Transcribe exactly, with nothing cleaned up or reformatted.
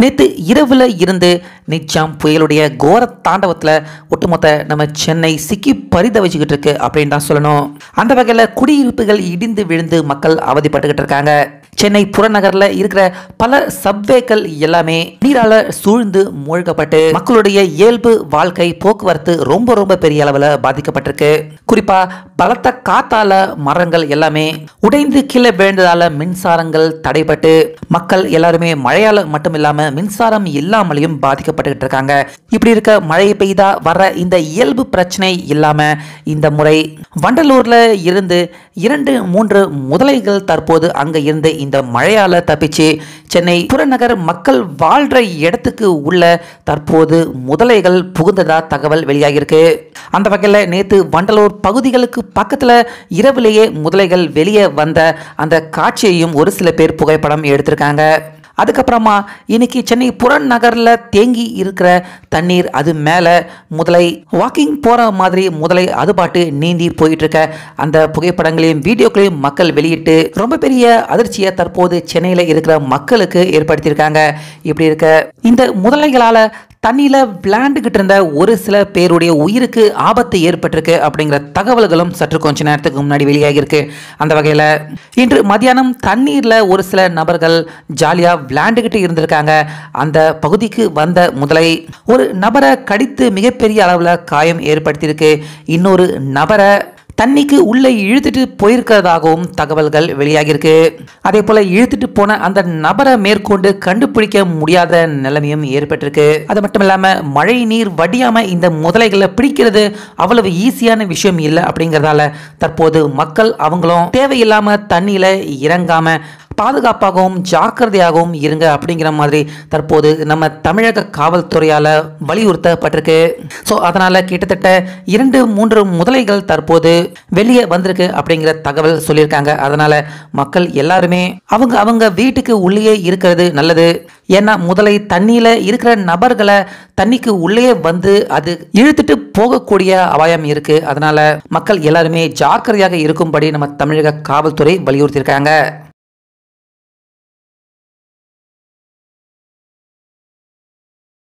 நேற்று இரவில் இருந்து நிச்சயம் புயலுடைய கோர தாண்டவத்தில் ஒட்டுமொத்த நம்ம சென்னை சிக்கி பரிதவிச்சுக்கிட்டு இருக்கு அப்படின்னு தான் சொல்லணும். அந்த வகையில் குடியிருப்புகள் இடிந்து விழுந்து மக்கள் அவதிப்பட்டுக்கிட்டு இருக்காங்க. சென்னை புறநகரில் இருக்கிற பல சப்வேக்கள் எல்லாமே நீரால் சூழ்ந்து மூழ்கப்பட்டு மக்களுடைய இயல்பு வாழ்க்கை போக்குவரத்து ரொம்ப ரொம்ப பெரிய அளவில் பாதிக்கப்பட்டிருக்கு. குறிப்பாக பலத்த காத்தால மரங்கள் எல்லாமே உடைந்து கீழே விழுந்ததால் மின்சாரங்கள் தடைபட்டு மக்கள் எல்லாருமே மழையால் மட்டும் இல்லாமல் மின்சாரம் இல்லாமலையும் பாதிக்கப்பட்டுக்கிட்டு இருக்காங்க. இப்படி இருக்க மழை பெய்தா வர இந்த இயல்பு பிரச்சனை இல்லாமல் இந்த முறை வண்டலூரில் இருந்து இரண்டு மூன்று முதலைகள் தற்போது அங்கே இருந்து இந்த மழையால தப்பிச்சு சென்னை புறநகர் மக்கள் வாழ்ற இடத்துக்கு உள்ள தற்போது முதலைகள் புகுந்ததா தகவல் வெளியாகிருக்கு. அந்த வகையில் நேற்று வண்டலூர் பகுதிகளுக்கு பக்கத்தில் இரவிலேயே முதலைகள் வெளியே வந்த அந்த காட்சியையும் ஒரு சில பேர் புகைப்படம் எடுத்திருக்காங்க. அதுக்கப்புறமா இன்னைக்கு சென்னை புறநகரில் தேங்கி இருக்கிற தண்ணீர் அது மேலே முதலை வாக்கிங் போகிற மாதிரி முதலை அது பாட்டு நீந்தி போயிட்டு இருக்க அந்த புகைப்படங்களையும் வீடியோக்களையும் மக்கள் வெளியிட்டு ரொம்ப பெரிய அதிர்ச்சியை தற்போது சென்னையில் இருக்கிற மக்களுக்கு ஏற்படுத்தியிருக்காங்க. இப்படி இருக்க இந்த முதலைகளால் தண்ணியில் விளையாண்டுக்கிட்டு இருந்த ஒரு சில பேருடைய உயிருக்கு ஆபத்து ஏற்பட்டிருக்கு அப்படிங்கிற தகவல்களும் சற்று கொஞ்ச நேரத்துக்கு முன்னாடி வெளியாகியிருக்கு. அந்த வகையில் இன்று மதியானம் தண்ணீரில் ஒரு சில நபர்கள் ஜாலியாக விளையாண்டுக்கிட்டு இருந்திருக்காங்க. அந்த பகுதிக்கு வந்த முதலை ஒரு நபரை கடித்து மிகப்பெரிய அளவில் காயம் ஏற்படுத்தியிருக்கு. இன்னொரு நபரை தண்ணிக்கு உள்ளே இழுத்துட்டு போயிருக்கிறதாகவும் தகவல்கள் வெளியாகியிருக்கு. அதே போல இழுத்துட்டு போன அந்த நபரை மேற்கொண்டு கண்டுபிடிக்க முடியாத நிலைமையும் ஏற்பட்டிருக்கு. அது மட்டும் இல்லாமல் மழை நீர் வடியாமல் இந்த முதலைகளை பிடிக்கிறது அவ்வளவு ஈஸியான விஷயம் இல்லை. அப்படிங்கிறதால தற்போது மக்கள் அவங்களும் தேவையில்லாமல் தண்ணியில் இறங்காம பாதுகாப்பாகவும் ஜாக்கிரதையாகவும் இருங்க அப்படிங்கிற மாதிரி தற்போது நம்ம தமிழக காவல்துறையால் வலியுறுத்தப்பட்டிருக்கு. ஸோ அதனால் கிட்டத்தட்ட இரண்டு மூன்று முதலைகள் தற்போது வெளியே வந்திருக்கு அப்படிங்கிற தகவல் சொல்லியிருக்காங்க. அதனால் மக்கள் எல்லாருமே அவங்க அவங்க வீட்டுக்கு உள்ளேயே இருக்கிறது நல்லது. ஏன்னா முதலை தண்ணியில் இருக்கிற நபர்களை தண்ணிக்கு உள்ளே வந்து அது இழுத்துட்டு போகக்கூடிய அபாயம் இருக்குது. அதனால் மக்கள் எல்லாருமே ஜாக்கிரதையாக இருக்கும்படி நம்ம தமிழக காவல்துறை வலியுறுத்தியிருக்காங்க.